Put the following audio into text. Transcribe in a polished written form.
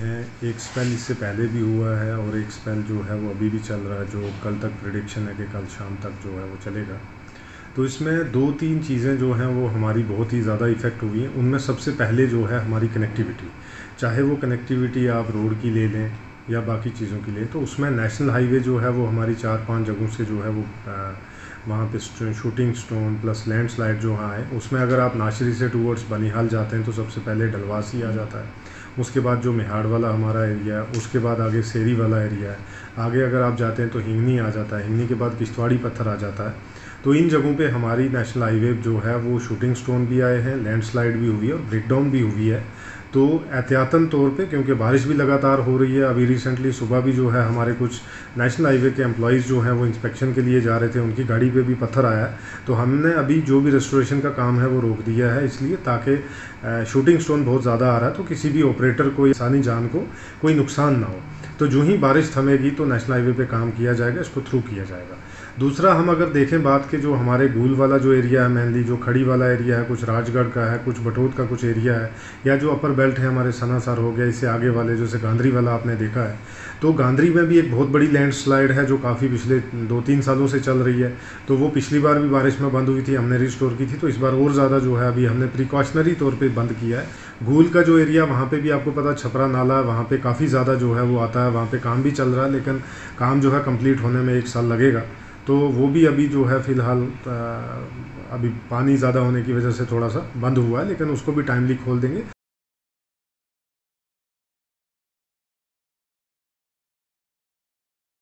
है एक स्पेल इससे पहले भी हुआ है और एक स्पेल जो है वो अभी भी चल रहा है, जो कल तक प्रेडिक्शन है कि कल शाम तक जो है वो चलेगा। तो इसमें दो तीन चीज़ें जो हैं वो हमारी बहुत ही ज़्यादा इफ़ेक्ट हुई हैं। उनमें सबसे पहले जो है हमारी कनेक्टिविटी, चाहे वो कनेक्टिविटी आप रोड की ले लें या बाकी चीज़ों के लिए, तो उसमें नेशनल हाईवे जो है वो हमारी 4-5 जगहों से जो है वो वहाँ पे शूटिंग स्टोन प्लस लैंडस्लाइड जो वहाँ है। उसमें अगर आप नाशरी से टूवर्ड्स बनिहाल जाते हैं तो सबसे पहले डलवासी आ जाता है, उसके बाद जो मेहाड़ वाला हमारा एरिया है, उसके बाद आगे सेरी वाला एरिया है, आगे अगर आप जाते हैं तो हिंगनी आ जाता है, हिंगनी के बाद किश्तवाड़ी पत्थर आ जाता है। तो इन जगहों पे हमारी नेशनल हाईवे जो है वो शूटिंग स्टोन भी आए हैं, लैंडस्लाइड भी हुई है और ब्रेकडाउन भी हुई है। तो एहतियातन तौर पे, क्योंकि बारिश भी लगातार हो रही है, अभी रिसेंटली सुबह भी जो है हमारे कुछ नेशनल हाईवे के एम्प्लॉइज़ जो हैं वो इंस्पेक्शन के लिए जा रहे थे, उनकी गाड़ी पे भी पत्थर आया। तो हमने अभी जो भी रेस्टोरेशन का काम है वो रोक दिया है, इसलिए ताकि शूटिंग स्टोन बहुत ज़्यादा आ रहा है तो किसी भी ऑपरेटर को या इंसानी जान को कोई नुकसान ना हो। तो जो ही बारिश थमेगी तो नेशनल हाईवे पे काम किया जाएगा, इसको थ्रू किया जाएगा। दूसरा, हम अगर देखें बात के जो हमारे गूल वाला जो एरिया है, मेनली जो खड़ी वाला एरिया है, कुछ राजगढ़ का है, कुछ बटोत का कुछ एरिया है, या जो अपर बेल्ट है हमारे सनासर हो गया, इससे आगे वाले जैसे गांधरी वाला आपने देखा है, तो गांधरी में भी एक बहुत बड़ी लैंडस्लाइड है जो काफ़ी पिछले 2-3 सालों से चल रही है। तो वो पिछली बार भी बारिश में बंद हुई थी, हमने रिस्टोर की थी, तो इस बार और ज़्यादा जो है अभी हमने प्रिकॉशनरी तौर पर बंद किया है। गूल का जो एरिया, वहाँ पर भी आपको पता छपरा नाला है, वहाँ पर काफ़ी ज़्यादा जो है वो आता है, वहाँ पर काम भी चल रहा है, लेकिन काम जो है कम्प्लीट होने में 1 साल लगेगा। तो वो भी अभी जो है फ़िलहाल अभी पानी ज़्यादा होने की वजह से थोड़ा सा बंद हुआ है, लेकिन उसको भी टाइमली खोल देंगे।